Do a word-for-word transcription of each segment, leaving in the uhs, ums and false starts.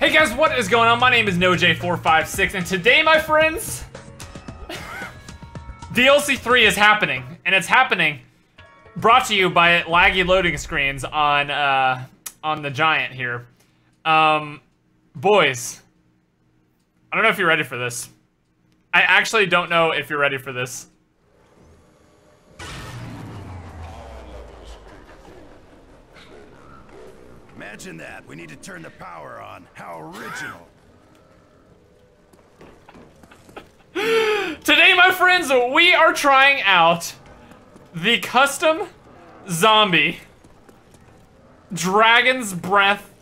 Hey guys, what is going on? My name is NoahJ four five six, and today, my friends, D L C three is happening, and it's happening brought to you by laggy loading screens on uh, on the Giant here. Um, boys, I don't know if you're ready for this. I actually don't know if you're ready for this. Imagine that. We need to turn the power on. How original. Today, my friends, we are trying out the custom zombie Dragon's Breath.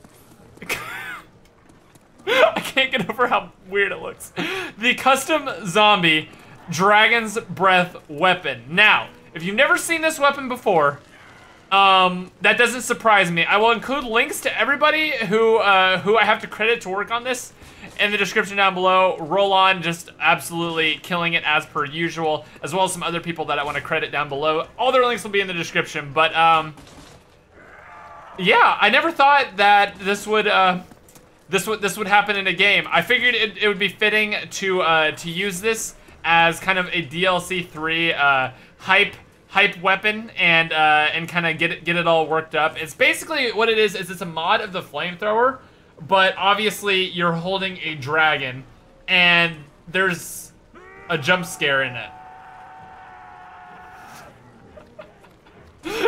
I can't get over how weird it looks. The custom zombie Dragon's Breath weapon. Now, if you've never seen this weapon before, Um, that doesn't surprise me. I will include links to everybody who, uh, who I have to credit to work on this in the description down below. Rollon just absolutely killing it as per usual, as well as some other people that I want to credit down below. All their links will be in the description, but, um, yeah, I never thought that this would, uh, this would, this would happen in a game. I figured it, it would be fitting to, uh, to use this as kind of a D L C three, uh, hype hype weapon and uh, and kind of get it, get it all worked up. It's basically what it is, is it's a mod of the flamethrower, but obviously you're holding a dragon and there's a jump scare in it.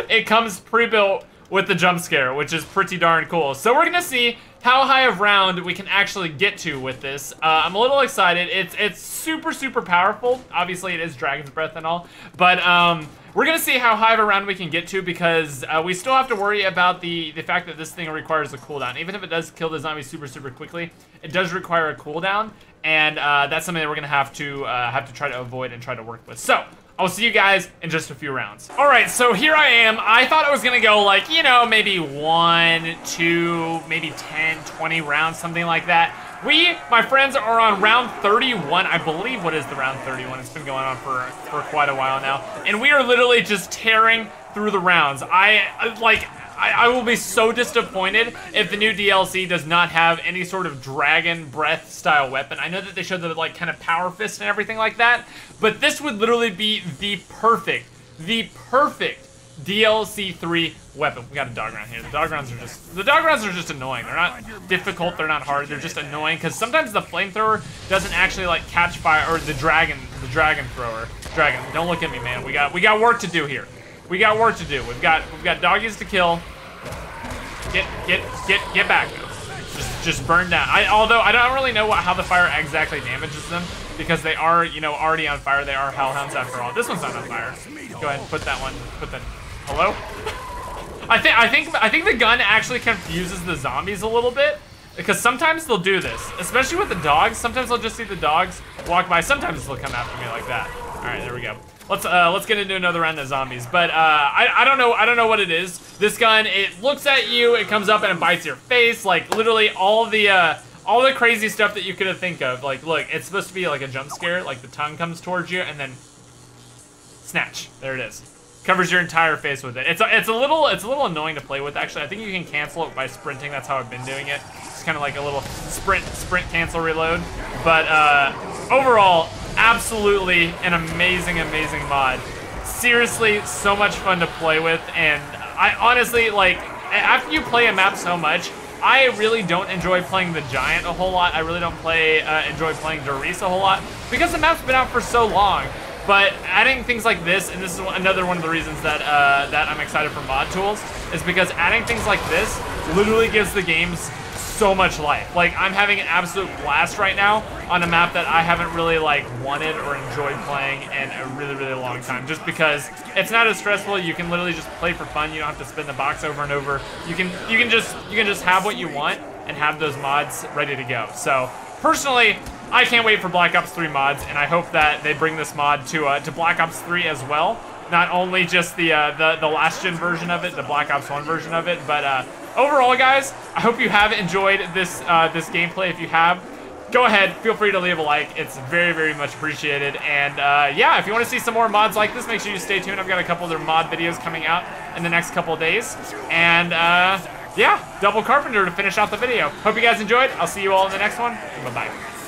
It comes pre-built with the jump scare, which is pretty darn cool. So we're gonna see how high of round we can actually get to with this. Uh, I'm a little excited. It's it's super, super powerful. Obviously it is Dragon's Breath and all, but um, we're gonna see how high of a round we can get to, because uh, we still have to worry about the, the fact that this thing requires a cooldown. Even if it does kill the zombie super, super quickly, it does require a cooldown, and uh, that's something that we're gonna have to uh, have to try to avoid and try to work with. So, I'll see you guys in just a few rounds. All right, so here I am. I thought I was gonna go like, you know, maybe one, two, maybe ten, twenty rounds, something like that. We, my friends, are on round thirty-one. I believe what is the round thirty-one. It's been going on for, for quite a while now. And we are literally just tearing through the rounds. I, like, I, I will be so disappointed if the new D L C does not have any sort of Dragon Breath style weapon. I know that they showed the, like, kind of power fist and everything like that, but this would literally be the perfect, the perfect D L C three weapon. We got a dog round here. The dog rounds are just, the dog rounds are just annoying. They're not difficult, they're not hard, they're just annoying, because sometimes the flamethrower doesn't actually like catch fire, or the dragon, the dragon thrower. Dragon, don't look at me, man. We got, we got work to do here. We got work to do. We've got, we've got doggies to kill. Get, get, get, get back. Just, just burn down. I, although I don't really know what, how the fire exactly damages them, because they are, you know, already on fire. They are hellhounds after all. This one's not on fire. Go ahead and put that one. Put that. Hello? I think I think I think the gun actually confuses the zombies a little bit, because sometimes they'll do this, especially with the dogs. Sometimes they'll just see the dogs walk by. Sometimes they'll come after me like that. All right, there we go. Let's uh, let's get into another round of zombies. But uh, I I don't know I don't know what it is. This gun, it looks at you. It comes up and it bites your face. Like literally all the. Uh, All the crazy stuff that you could have think of. Like, look, it's supposed to be like a jump scare. Like, the tongue comes towards you, and then snatch. There it is. Covers your entire face with it. It's a, it's a little it's a little annoying to play with, actually. I think you can cancel it by sprinting. That's how I've been doing it. It's kind of like a little sprint, sprint, cancel, reload. But uh, overall, absolutely an amazing, amazing mod. Seriously, so much fun to play with. And I honestly, like, after you play a map so much, I really don't enjoy playing the Giant a whole lot. I really don't play uh, enjoy playing Doris a whole lot, because the map's been out for so long. But adding things like this, and this is another one of the reasons that uh, that I'm excited for mod tools, is because adding things like this literally gives the games so much life. Like, I'm having an absolute blast right now on a map that I haven't really like wanted or enjoyed playing in a really, really long time, just because it's not as stressful. You can literally just play for fun. You don't have to spin the box over and over. You can you can just you can just have what you want and have those mods ready to go. So personally, I can't wait for Black Ops three mods, and I hope that they bring this mod to uh, to Black Ops three as well. Not only just the, uh, the the last gen version of it, the Black Ops one version of it, but uh, overall, guys, I hope you have enjoyed this uh, this gameplay. If you have, go ahead, feel free to leave a like. It's very, very much appreciated. And uh, yeah, if you want to see some more mods like this, make sure you stay tuned. I've got a couple other mod videos coming out in the next couple of days. And uh, yeah, double carpenter to finish out the video. Hope you guys enjoyed. I'll see you all in the next one. Bye-bye.